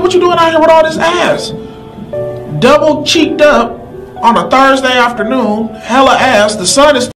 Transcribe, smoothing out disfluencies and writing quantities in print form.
Hey, what you doing out here with all this ass? Double cheeked up on a Thursday afternoon, hella ass. The sun is